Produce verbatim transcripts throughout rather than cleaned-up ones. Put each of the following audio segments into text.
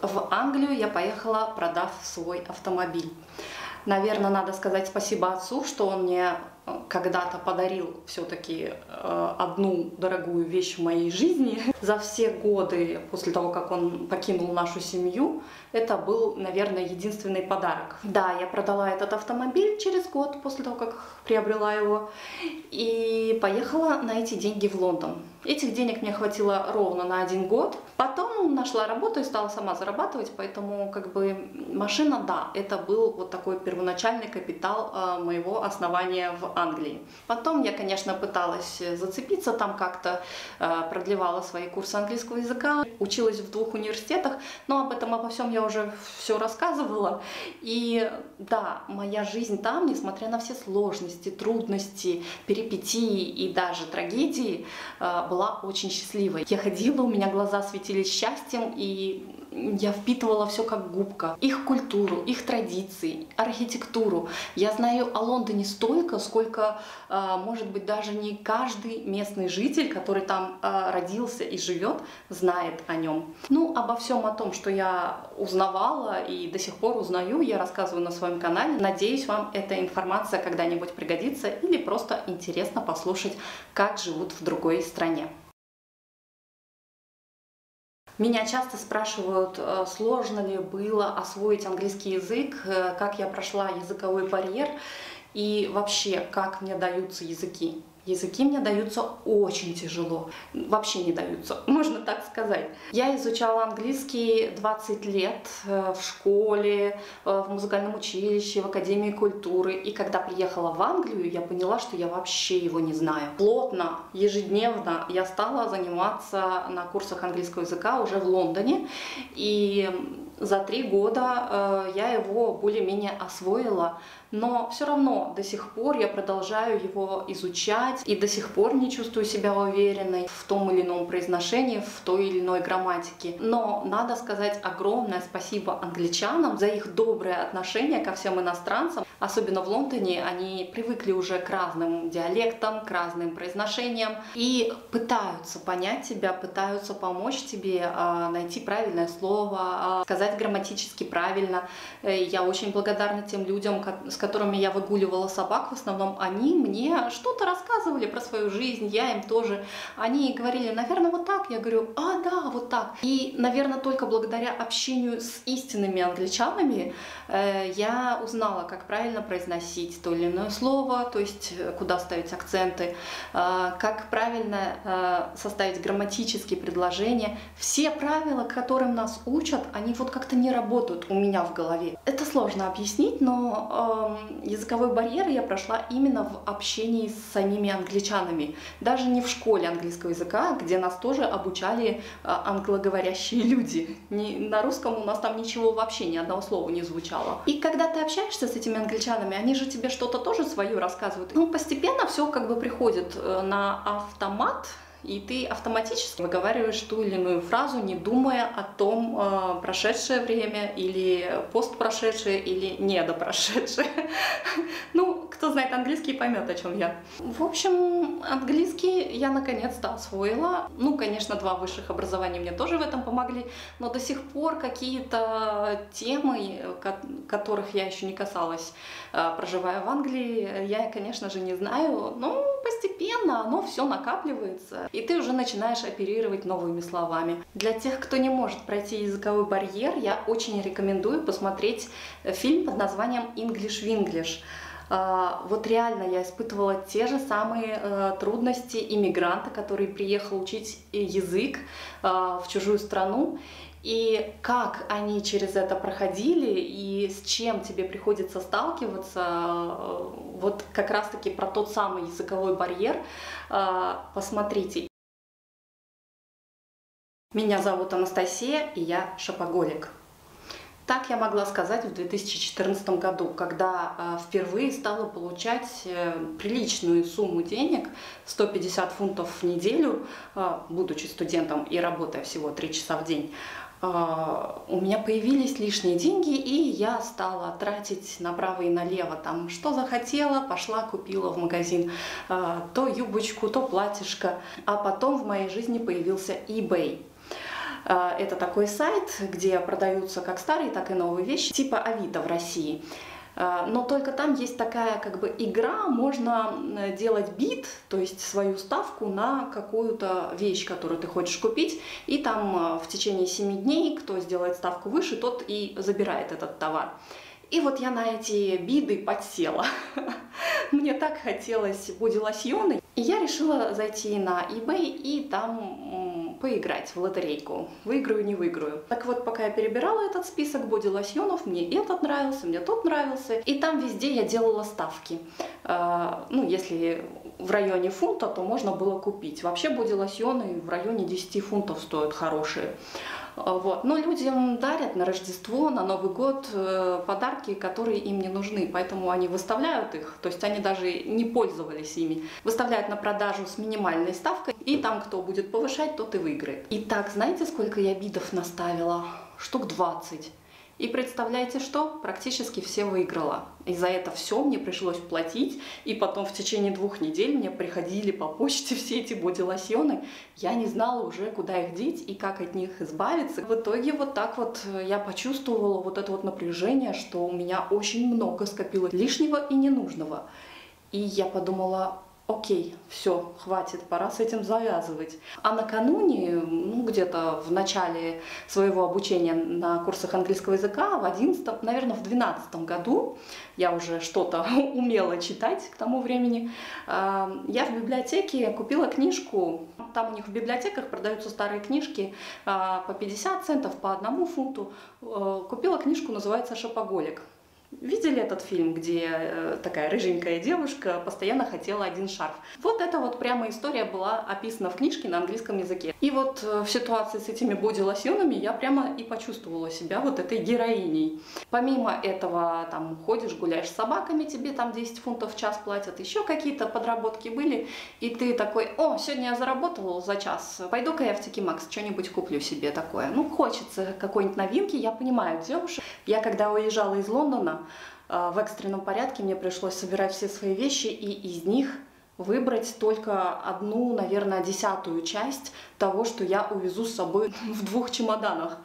в Англию я поехала, продав свой автомобиль. Наверное, надо сказать спасибо отцу, что он мне когда-то подарил все-таки одну дорогую вещь в моей жизни. За все годы после того, как он покинул нашу семью, это был, наверное, единственный подарок. Да, я продала этот автомобиль через год после того, как приобрела его, и поехала на эти деньги в Лондон. Этих денег мне хватило ровно на один год. Потом нашла работу и стала сама зарабатывать, поэтому как бы машина, да, это был вот такой первоначальный капитал моего основания в Англии. Потом я, конечно, пыталась зацепиться там как-то, продлевала свои курсы английского языка, училась в двух университетах, но об этом, обо всем я уже все рассказывала. И да, моя жизнь там, несмотря на все сложности, трудности, перипетии и даже трагедии, была очень счастливой. Я ходила, у меня глаза светились счастьем, и я впитывала все как губка. Их культуру, их традиции, архитектуру. Я знаю о Лондоне столько, сколько, может быть, даже не каждый местный житель, который там родился и живет, знает о нем. Ну, обо всем о том, что я узнавала и до сих пор узнаю, я рассказываю на своем канале. Надеюсь, вам эта информация когда-нибудь пригодится или просто интересно послушать, как живут в другой стране. Меня часто спрашивают, сложно ли было освоить английский язык, как я прошла языковой барьер и вообще, как мне даются языки. Языки мне даются очень тяжело, вообще не даются, можно так сказать. Я изучала английский двадцать лет в школе, в музыкальном училище, в Академии культуры. И когда приехала в Англию, я поняла, что я вообще его не знаю. Плотно, ежедневно я стала заниматься на курсах английского языка уже в Лондоне. И за три года я его более-менее освоила, но все равно до сих пор я продолжаю его изучать и до сих пор не чувствую себя уверенной в том или ином произношении, в той или иной грамматике. Но надо сказать огромное спасибо англичанам за их доброе отношение ко всем иностранцам. Особенно в Лондоне они привыкли уже к разным диалектам, к разным произношениям и пытаются понять тебя, пытаются помочь тебе найти правильное слово, сказать грамматически правильно. Я очень благодарна тем людям, с которыми я выгуливала собак. В основном они мне что-то рассказывали про свою жизнь, я им тоже. Они говорили, наверное, вот так. Я говорю, а, да, вот так. И, наверное, только благодаря общению с истинными англичанами я узнала, как правильно произносить то или иное слово, то есть куда ставить акценты, как правильно составить грамматические предложения. Все правила, которым нас учат, они вот как-то не работают у меня в голове. Это сложно объяснить, но э, языковой барьер я прошла именно в общении с самими англичанами. Даже не в школе английского языка, где нас тоже обучали э, англоговорящие люди. Не, на русском у нас там ничего вообще, ни одного слова не звучало. И когда ты общаешься с этими англичанами, они же тебе что-то тоже свое рассказывают. Ну, постепенно все как бы приходит э, на автомат, и ты автоматически выговариваешь ту или иную фразу, не думая о том, э, прошедшее время или постпрошедшее, или недопрошедшее. Ну, кто знает английский, поймет, о чем я. В общем, английский я наконец-то освоила. Ну, конечно, два высших образования мне тоже в этом помогли, но до сих пор какие-то темы, которых я еще не касалась, проживая в Англии, я, конечно же, не знаю. Но постепенно оно все накапливается, и ты уже начинаешь оперировать новыми словами. Для тех, кто не может пройти языковой барьер, я очень рекомендую посмотреть фильм под названием «Инглиш Винглиш». Вот реально я испытывала те же самые трудности иммигранта, который приехал учить язык в чужую страну. И как они через это проходили, и с чем тебе приходится сталкиваться, вот как раз-таки про тот самый языковой барьер, посмотрите. Меня зовут Анастасия, и я шопоголик. Так я могла сказать в две тысячи четырнадцатом году, когда впервые стала получать приличную сумму денег, сто пятьдесят фунтов в неделю, будучи студентом и работая всего три часа в день. У меня появились лишние деньги, и я стала тратить направо и налево, там, что захотела, пошла, купила в магазин то юбочку, то платьишко. А потом в моей жизни появился eBay. Это такой сайт, где продаются как старые, так и новые вещи, типа Авито в России. Но только там есть такая как бы игра, можно делать бит, то есть свою ставку на какую-то вещь, которую ты хочешь купить. И там в течение семи дней, кто сделает ставку выше, тот и забирает этот товар. И вот я на эти биды подсела. Мне так хотелось боди-лосьоны. И я решила зайти на eBay и там поиграть в лотерейку. Выиграю, не выиграю. Так вот, пока я перебирала этот список боди-лосьонов, мне этот нравился, мне тот нравился. И там везде я делала ставки. Ну, если в районе фунта, то можно было купить. Вообще боди-лосьоны в районе десяти фунтов стоят хорошие. Вот. Но людям дарят на Рождество, на Новый год подарки, которые им не нужны, поэтому они выставляют их, то есть они даже не пользовались ими. Выставляют на продажу с минимальной ставкой, и там, кто будет повышать, тот и выиграет. Итак, знаете, сколько я бидов наставила? Штук двадцать. И представляете, что? Практически все выиграла. И за это все мне пришлось платить, и потом в течение двух недель мне приходили по почте все эти боди-лосьоны. Я не знала уже, куда их деть и как от них избавиться. В итоге вот так вот я почувствовала вот это вот напряжение, что у меня очень много скопилось лишнего и ненужного. И я подумала... Окей, все, хватит, пора с этим завязывать. А накануне, ну, где-то в начале своего обучения на курсах английского языка, в одиннадцатом, наверное, в двенадцатом году, я уже что-то умела читать к тому времени, я в библиотеке купила книжку. Там у них в библиотеках продаются старые книжки по пятьдесят центов, по одному фунту. Купила книжку, называется «Шопоголик». Видели этот фильм, где такая рыженькая девушка постоянно хотела один шарф? Вот эта вот прямо история была описана в книжке на английском языке. И вот в ситуации с этими боди-лосьонами я прямо и почувствовала себя вот этой героиней. Помимо этого, там, ходишь, гуляешь с собаками, тебе там десять фунтов в час платят, еще какие-то подработки были, и ты такой: о, сегодня я заработала за час, пойду-ка я в Тики Макс что-нибудь куплю себе такое. Ну, хочется какой-нибудь новинки, я понимаю девушек. Я когда уезжала из Лондона, в экстренном порядке мне пришлось собирать все свои вещи и из них выбрать только одну, наверное, десятую часть того, что я увезу с собой в двух чемоданах.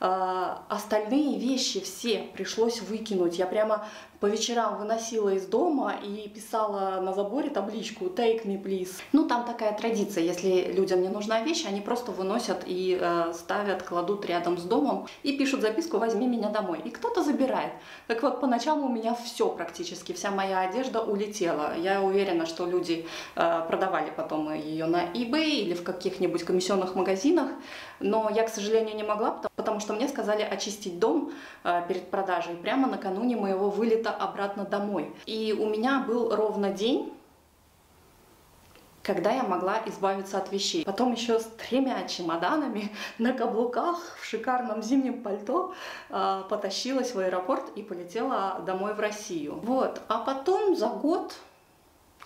Остальные вещи все пришлось выкинуть. Я прямо по вечерам выносила из дома и писала на заборе табличку «Take me, please». Ну, там такая традиция. Если людям не нужна вещь, они просто выносят и э, ставят, кладут рядом с домом и пишут записку «Возьми меня домой». И кто-то забирает. Так вот, по ночам у меня все практически, вся моя одежда улетела. Я уверена, что люди э, продавали потом ее на eBay или в каких-нибудь комиссионных магазинах. Но я, к сожалению, не могла, потому что мне сказали очистить дом э, перед продажей прямо накануне моего вылета обратно домой. И у меня был ровно день, когда я могла избавиться от вещей. Потом еще с тремя чемоданами на каблуках в шикарном зимнем пальто э, потащилась в аэропорт и полетела домой в Россию. Вот. А потом за год,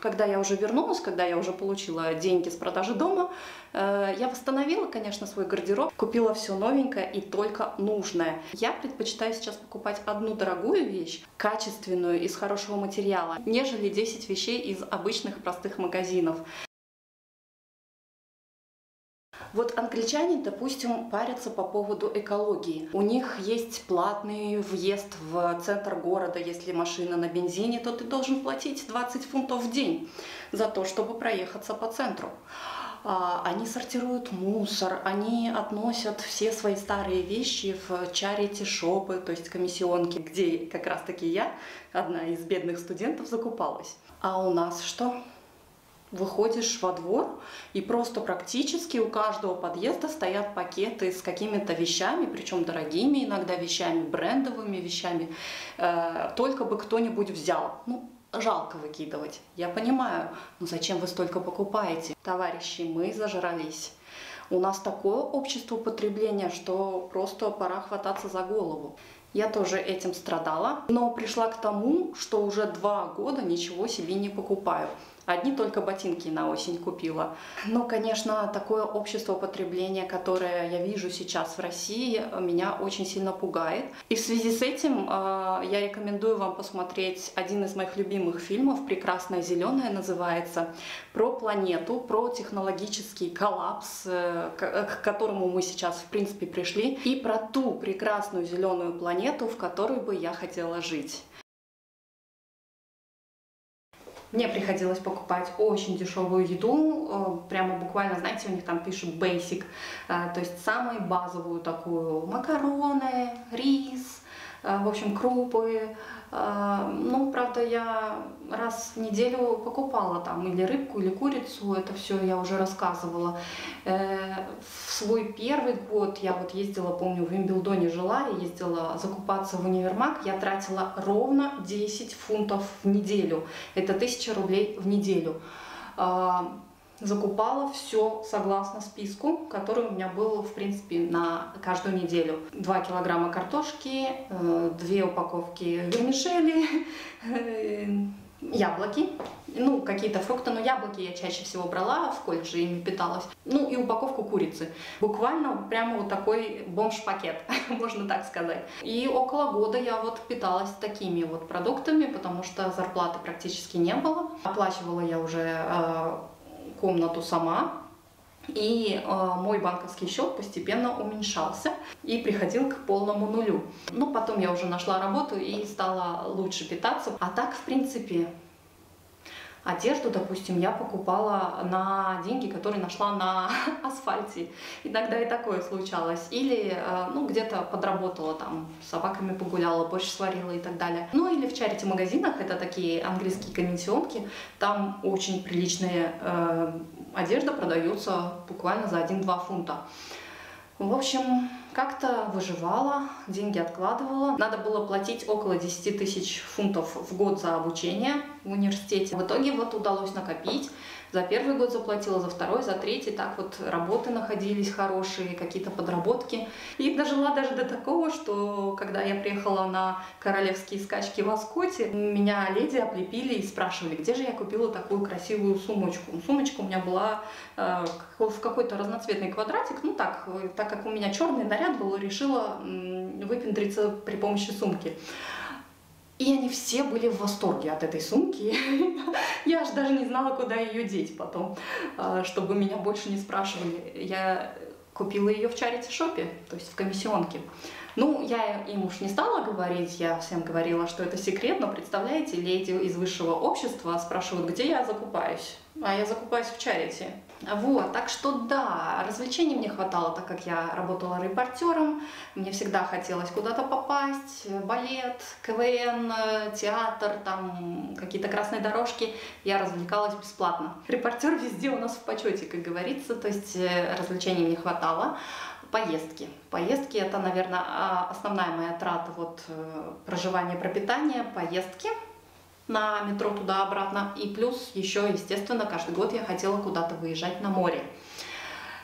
когда я уже вернулась, когда я уже получила деньги с продажи дома, я восстановила, конечно, свой гардероб, купила все новенькое и только нужное. Я предпочитаю сейчас покупать одну дорогую вещь, качественную, из хорошего материала, нежели десять вещей из обычных простых магазинов. Вот англичане, допустим, парятся по поводу экологии. У них есть платный въезд в центр города. Если машина на бензине, то ты должен платить двадцать фунтов в день за то, чтобы проехаться по центру. Они сортируют мусор, они относят все свои старые вещи в чарити-шопы, то есть комиссионки, где как раз-таки я, одна из бедных студентов, закупалась. А у нас что? Выходишь во двор, и просто практически у каждого подъезда стоят пакеты с какими-то вещами, причем дорогими иногда вещами, брендовыми вещами, э, только бы кто-нибудь взял. Ну, жалко выкидывать, я понимаю, но зачем вы столько покупаете? Товарищи, мы зажрались. У нас такое общество потребления, что просто пора хвататься за голову. Я тоже этим страдала, но пришла к тому, что уже два года ничего себе не покупаю. Одни только ботинки на осень купила. Но, конечно, такое общество потребления, которое я вижу сейчас в России, меня очень сильно пугает. И в связи с этим э, я рекомендую вам посмотреть один из моих любимых фильмов, «Прекрасное зеленое» называется, про планету, про технологический коллапс, э, к, к которому мы сейчас, в принципе, пришли, и про ту прекрасную зеленую планету, в которой бы я хотела жить. Мне приходилось покупать очень дешевую еду, прямо буквально, знаете, у них там пишут basic, то есть самую базовую такую, макароны, рис, в общем, крупы. Ну, правда, я раз в неделю покупала там или рыбку, или курицу, это все я уже рассказывала. В свой первый год я вот ездила, помню, в Эмбельдоне жила, я ездила закупаться в универмаг, я тратила ровно десять фунтов в неделю, это тысяча рублей в неделю. Закупала все согласно списку, который у меня был, в принципе, на каждую неделю. два килограмма картошки, две упаковки вермишели, яблоки, ну, какие-то фрукты, но яблоки я чаще всего брала, в колледже ими питалась. Ну, и упаковку курицы. Буквально прямо вот такой бомж-пакет, можно так сказать. И около года я вот питалась такими вот продуктами, потому что зарплаты практически не было. Оплачивала я уже... Э, комнату сама, и э, мой банковский счет постепенно уменьшался и приходил к полному нулю. Но потом я уже нашла работу и стала лучше питаться. А так, в принципе, одежду, допустим, я покупала на деньги, которые нашла на асфальте. Иногда и такое случалось. Или э, ну, где-то подработала, там, с собаками погуляла, борщ сварила и так далее. Ну или в чарити-магазинах, это такие английские комиссионки, там очень приличная э, одежда продается буквально за один-два фунта. В общем, как-то выживала, деньги откладывала. Надо было платить около десяти тысяч фунтов в год за обучение в университете. В итоге вот удалось накопить. За первый год заплатила, за второй, за третий. Так вот работы находились хорошие, какие-то подработки. И дожила даже до такого, что когда я приехала на королевские скачки в Аскоте, меня леди облепили и спрашивали, где же я купила такую красивую сумочку. Сумочка у меня была э, в какой-то разноцветный квадратик. Ну так, так как у меня черный наряд был, решила э, выпендриться при помощи сумки. И они все были в восторге от этой сумки. Я аж даже не знала, куда ее деть потом, чтобы меня больше не спрашивали. Я купила ее в чарити-шопе, то есть в комиссионке. Ну, я им уж не стала говорить, я всем говорила, что это секрет, но, представляете, леди из высшего общества спрашивают, где я закупаюсь. А я закупаюсь в чарити. Вот, так что да, развлечений мне хватало, так как я работала репортером, мне всегда хотелось куда-то попасть, балет, КВН, театр, там какие-то красные дорожки, я развлекалась бесплатно. Репортер везде у нас в почете, как говорится, то есть развлечений мне хватало. Поездки. Поездки — это, наверное, основная моя трата, вот, проживание, пропитание, поездки на метро туда-обратно, и плюс еще, естественно, каждый год я хотела куда-то выезжать на море.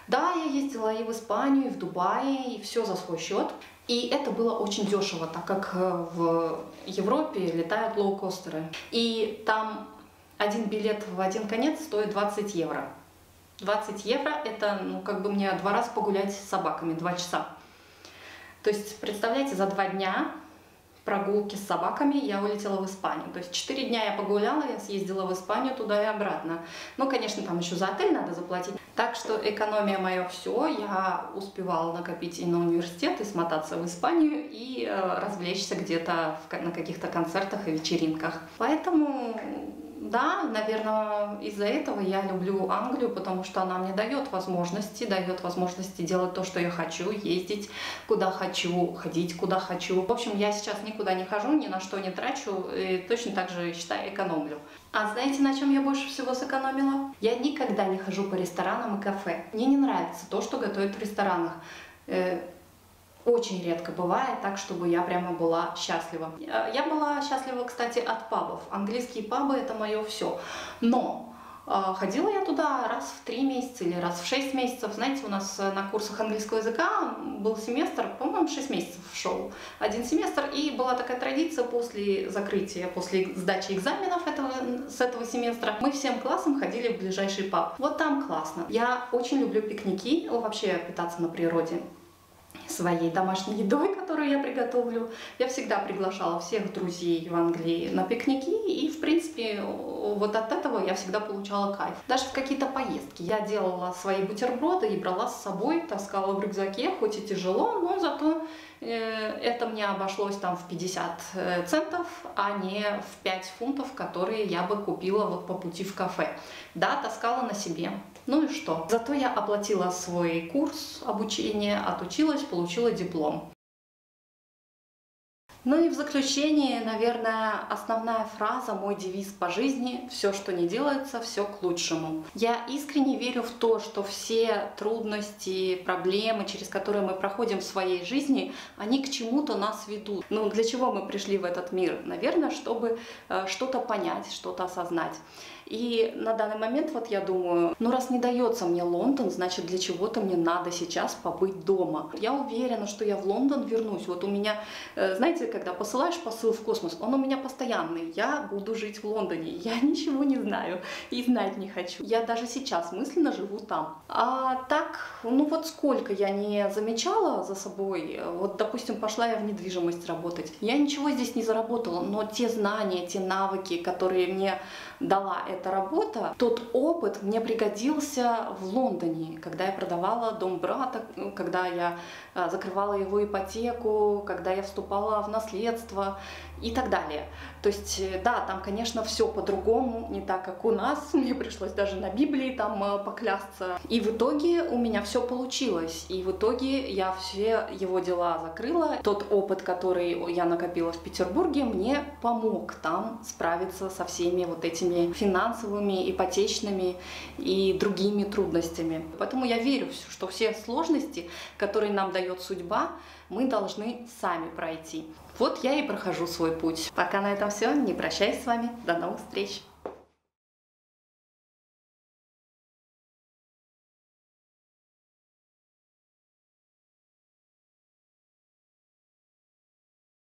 Да, я ездила и в Испанию, и в Дубай, и все за свой счет. И это было очень дешево, так как в Европе летают лоукостеры. И там один билет в один конец стоит двадцать евро. двадцать евро — это, ну, как бы мне два раза погулять с собаками, два часа. То есть, представляете, за два дня прогулки с собаками я улетела в Испанию. То есть четыре дня я погуляла, я съездила в Испанию туда и обратно. Ну, конечно, там еще за отель надо заплатить. Так что экономия моя все, я успевала накопить и на университет, и смотаться в Испанию, и э, развлечься где-то на каких-то концертах и вечеринках. Поэтому... Да, наверное, из-за этого я люблю Англию, потому что она мне дает возможности, дает возможности делать то, что я хочу, ездить куда хочу, ходить куда хочу. В общем, я сейчас никуда не хожу, ни на что не трачу, и точно так же, считай, экономлю. А знаете, на чем я больше всего сэкономила? Я никогда не хожу по ресторанам и кафе. Мне не нравится то, что готовят в ресторанах. Очень редко бывает так, чтобы я прямо была счастлива. Я была счастлива, кстати, от пабов. Английские пабы — это мое все. Но Ходила я туда раз в три месяца или раз в шесть месяцев. Знаете, у нас на курсах английского языка был семестр, по-моему, шесть месяцев шел. Один семестр, и была такая традиция после закрытия, после сдачи экзаменов этого, с этого семестра. Мы всем классом ходили в ближайший паб. Вот там классно. Я очень люблю пикники, вообще питаться на природе. Своей домашней едой, которую я приготовлю. Я всегда приглашала всех друзей в Англии на пикники, и, в принципе, вот от этого я всегда получала кайф. Даже в какие-то поездки я делала свои бутерброды и брала с собой, таскала в рюкзаке, хоть и тяжело, но зато это мне обошлось там в пятьдесят центов, а не в пять фунтов, которые я бы купила вот по пути в кафе. Да, таскала на себе. Ну и что? Зато я оплатила свой курс обучения, отучилась, получила диплом. Ну и в заключение, наверное, основная фраза, мой девиз по жизни: все, что не делается, все к лучшему. Я искренне верю в то, что все трудности, проблемы, через которые мы проходим в своей жизни, они к чему-то нас ведут. Ну, для чего мы пришли в этот мир? Наверное, чтобы э, что-то понять, что-то осознать. И на данный момент, вот я думаю, ну раз не дается мне Лондон, значит для чего-то мне надо сейчас побыть дома. Я уверена, что я в Лондон вернусь. Вот у меня, э, знаете, когда посылаешь посыл в космос, он у меня постоянный. Я буду жить в Лондоне. Я ничего не знаю и знать не хочу. Я даже сейчас мысленно живу там. А так, ну вот сколько я не замечала за собой. Вот, допустим, пошла я в недвижимость работать. Я ничего здесь не заработала, но те знания, те навыки, которые мне дала эта работа, тот опыт мне пригодился в Лондоне, когда я продавала дом брата, когда я закрывала его ипотеку, когда я вступала в наследство и так далее. То есть, да, там, конечно, все по-другому, не так, как у нас. Мне пришлось даже на Библии там поклясться. И в итоге у меня все получилось. И в итоге я все его дела закрыла. Тот опыт, который я накопила в Петербурге, мне помог там справиться со всеми вот этими финансовыми, ипотечными и другими трудностями. Поэтому я верю, что все сложности, которые нам дает судьба, мы должны сами пройти. Вот я и прохожу свой путь. Пока на этом все. Не прощаюсь с вами. До новых встреч!